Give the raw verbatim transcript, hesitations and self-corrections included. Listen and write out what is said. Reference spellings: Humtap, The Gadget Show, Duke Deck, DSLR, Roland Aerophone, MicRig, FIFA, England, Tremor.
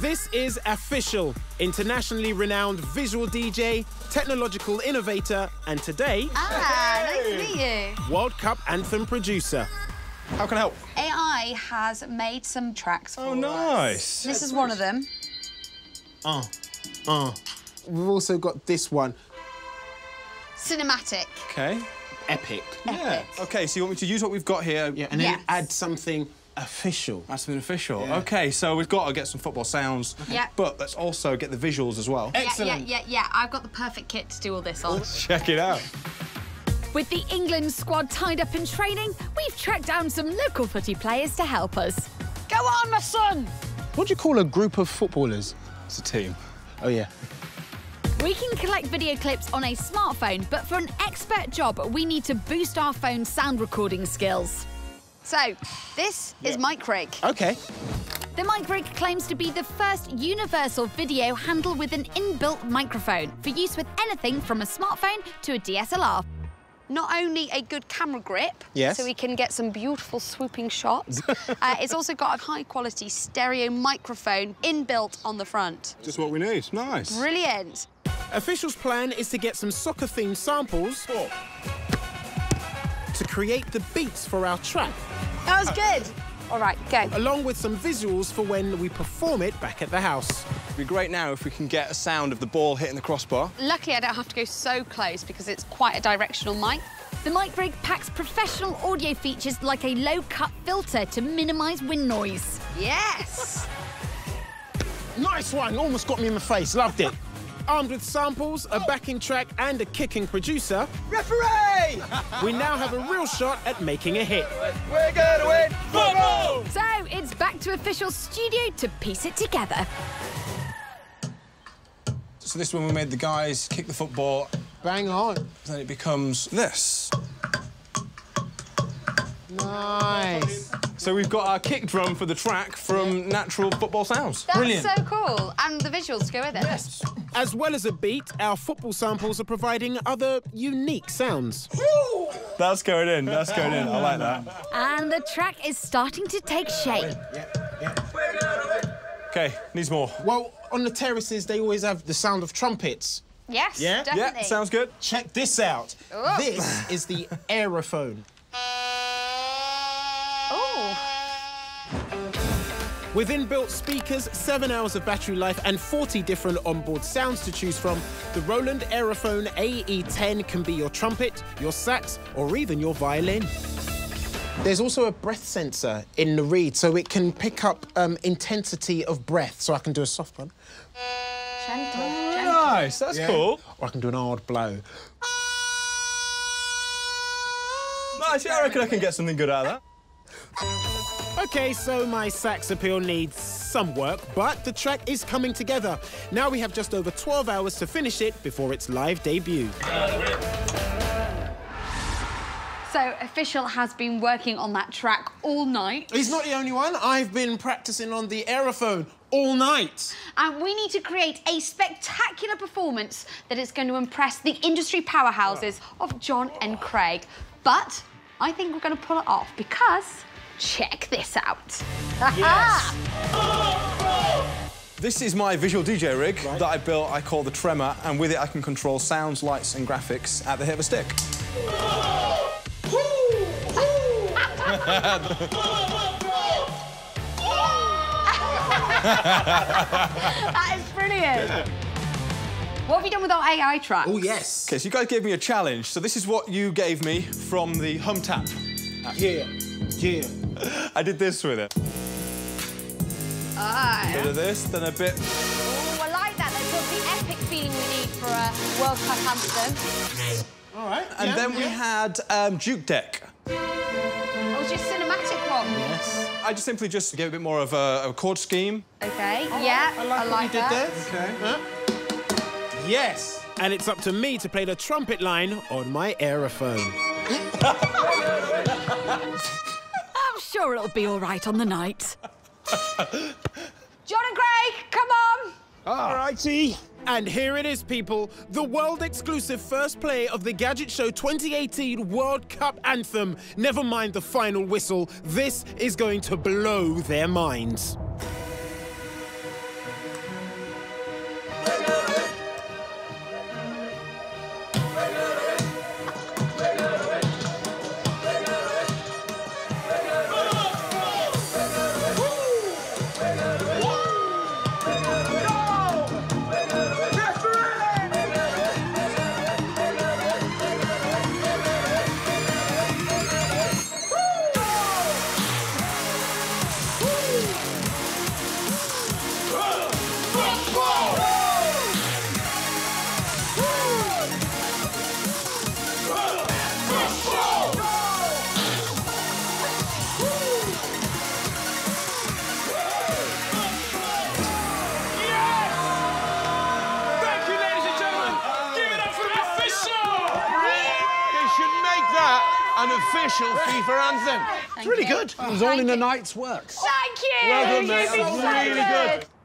This is official, internationally renowned visual D J, technological innovator, and today... Ah, hey. Nice to meet you. World Cup anthem producer. How can I help? A I has made some tracks for us. Oh, nice. Us. This That's is nice. One of them. Oh, oh. We've also got this one. Cinematic. OK. Epic. Yeah. Epic. OK, so you want me to use what we've got here? Yeah, and then yes. add something... Official. That's been official. Yeah. OK, so we've got to get some football sounds, yeah. but let's also get the visuals as well. Excellent. Yeah, yeah, yeah, yeah. I've got the perfect kit to do all this on. Let's check it out. With the England squad tied up in training, we've tracked down some local footy players to help us. Go on, my son! What do you call a group of footballers? It's a team. Oh, yeah. We can collect video clips on a smartphone, but for an expert job, we need to boost our phone's sound recording skills. So, this yeah. is MicRig. OK. The MicRig claims to be the first universal video handle with an inbuilt microphone for use with anything from a smartphone to a D S L R. Not only a good camera grip, yes. so we can get some beautiful swooping shots, uh, it's also got a high-quality stereo microphone inbuilt on the front. Just what we need. Nice. Brilliant. Officials' plan is to get some soccer-themed samples oh. to create the beats for our track. That was good. All right, go. Along with some visuals for when we perform it back at the house. It'd be great now if we can get a sound of the ball hitting the crossbar. Luckily, I don't have to go so close because it's quite a directional mic. The MicRig packs professional audio features like a low-cut filter to minimise wind noise. Yes! Nice one. Almost got me in the face. Loved it. Armed with samples, a backing track and a kicking producer... Referee! We now have a real shot at making a hit. We're going to win football! So, it's back to official studio to piece it together. So this one we made the guys kick the football. Bang on. Then it becomes this. Nice. So we've got our kick drum for the track from natural football sounds. That's brilliant. So cool. And the visuals to go with it. Yes. As well as a beat, our football samples are providing other unique sounds. Woo! That's going in. That's going in. I like that. And the track is starting to take shape. Yeah, yeah. OK, needs more. Well, on the terraces, they always have the sound of trumpets. Yes, yeah? definitely. Yeah, sounds good. Check this out. Ooh. This is the aerophone. With inbuilt speakers, seven hours of battery life and forty different onboard sounds to choose from, the Roland Aerophone A E ten can be your trumpet, your sax, or even your violin. There's also a breath sensor in the reed, so it can pick up um, intensity of breath. So I can do a soft one. Gentle, gentle. Nice, that's yeah. cool. Or I can do an hard blow. Nice, yeah, I reckon I can get something good out of that. OK, so my sax appeal needs some work, but the track is coming together. Now we have just over twelve hours to finish it before its live debut. So, Official has been working on that track all night. He's not the only one. I've been practising on the aerophone all night. And we need to create a spectacular performance that is going to impress the industry powerhouses of John and Craig. But I think we're going to pull it off because... Check this out. Yes. This is my visual D J rig right. that I built, I call the Tremor, and with it I can control sounds, lights and graphics at the hit of a stick. That is brilliant. What have you done with our A I tracks? Oh, yes. OK, so you guys gave me a challenge. So this is what you gave me from the Humtap. Yeah. Yeah. I did this with it. Ah, yeah. A bit of this, then a bit... Oh, I like that. That's got the epic feeling we need for a World Cup anthem. All right. And yeah, then yeah. we had um, Duke Deck. Oh, just cinematic one. Yes. I just simply just gave a bit more of a, a chord scheme. OK, oh, yeah, I like, I like you that. Did there. OK. Huh? Yes. And it's up to me to play the trumpet line on my aerophone. I'm sure it'll be all right on the night. John and Craig, come on! All righty. And here it is, people. The world-exclusive first play of The Gadget Show twenty eighteen World Cup anthem. Never mind the final whistle. This is going to blow their minds. official FIFA anthem. Thank it's really you. good. It was all Thank in the night's works. Thank you. Well done, mate. That was really good. good.